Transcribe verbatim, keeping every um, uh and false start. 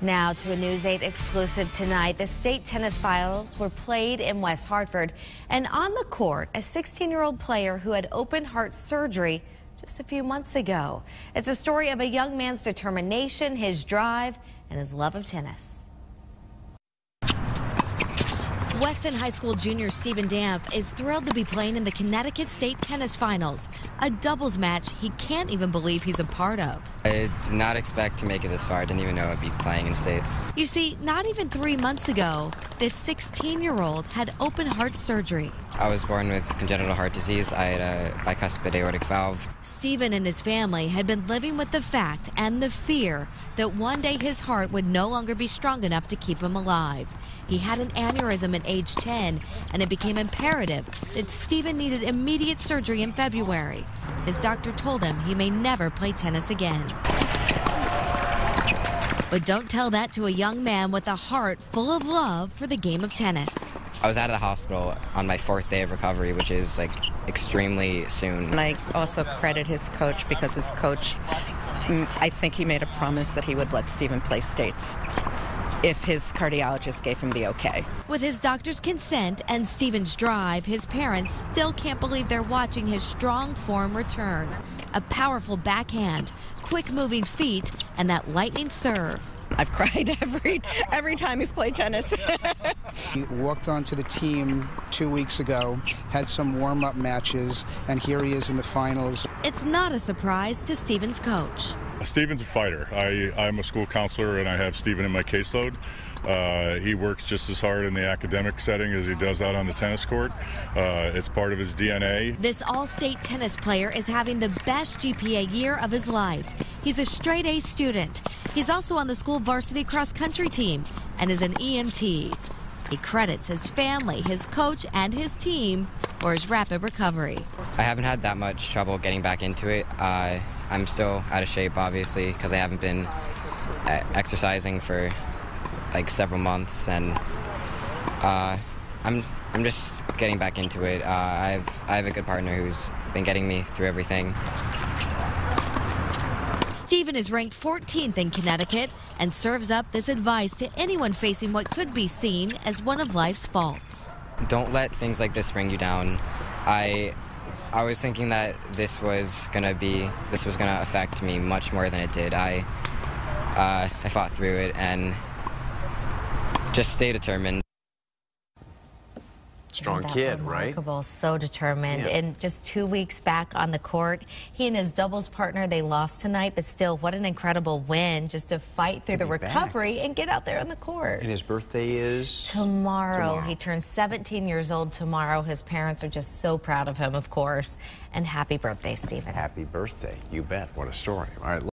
Now to a News eight exclusive tonight. The state tennis finals were played in West Hartford, and on the court, a sixteen-year-old player who had open heart surgery just a few months ago. It's a story of a young man's determination, his drive, and his love of tennis. Weston High School junior Steven Dampf is thrilled to be playing in the Connecticut State Tennis Finals, a doubles match he can't even believe he's a part of. I did not expect to make it this far. I didn't even know I'd be playing in states. You see, not even three months ago, this sixteen-year-old had open heart surgery. I was born with congenital heart disease. I had a bicuspid aortic valve. Steven and his family had been living with the fact and the fear that one day his heart would no longer be strong enough to keep him alive. He had an aneurysm at age ten, and it became imperative that Steven needed immediate surgery in February. His doctor told him he may never play tennis again. But don't tell that to a young man with a heart full of love for the game of tennis. I was out of the hospital on my fourth day of recovery, which is like extremely soon. And I also credit his coach, because his coach, I think he made a promise that he would let Steven play states if his cardiologist gave him the okay. With his doctor's consent and Steven's drive, his parents still can't believe they're watching his strong form return. A powerful backhand, quick moving feet, and that lightning serve. I've cried every every time he's played tennis. He walked onto the team two weeks ago, had some warm-up matches, and here he is in the finals. It's not a surprise to Steven's coach. Steven's a fighter. I, I'm a school counselor, and I have Steven in my caseload. Uh, he works just as hard in the academic setting as he does out on the tennis court. Uh, it's part of his D N A. This all-state tennis player is having the best G P A year of his life. He's a straight-A student. He's also on the school varsity cross-country team and is an E M T. He credits his family, his coach, and his team for his rapid recovery. I haven't had that much trouble getting back into it. Uh, I'm still out of shape, obviously, because I haven't been uh, exercising for like several months, and uh, I'm I'm just getting back into it. Uh, I've I have a good partner who's been getting me through everything. Steven is ranked fourteenth in Connecticut and serves up this advice to anyone facing what could be seen as one of life's faults. Don't let things like this bring you down. I I was thinking that this was gonna be this was gonna affect me much more than it did. I uh, I fought through it and just stay determined. Strong kid, right? So determined. Yeah. And just two weeks back on the court, he and his doubles partner, they lost tonight, but still, what an incredible win just to fight through the recovery back and get out there on the court. And his birthday is? Tomorrow. tomorrow. He turns seventeen years old tomorrow. His parents are just so proud of him, of course. And happy birthday, Steven. Happy birthday. You bet. What a story. All right.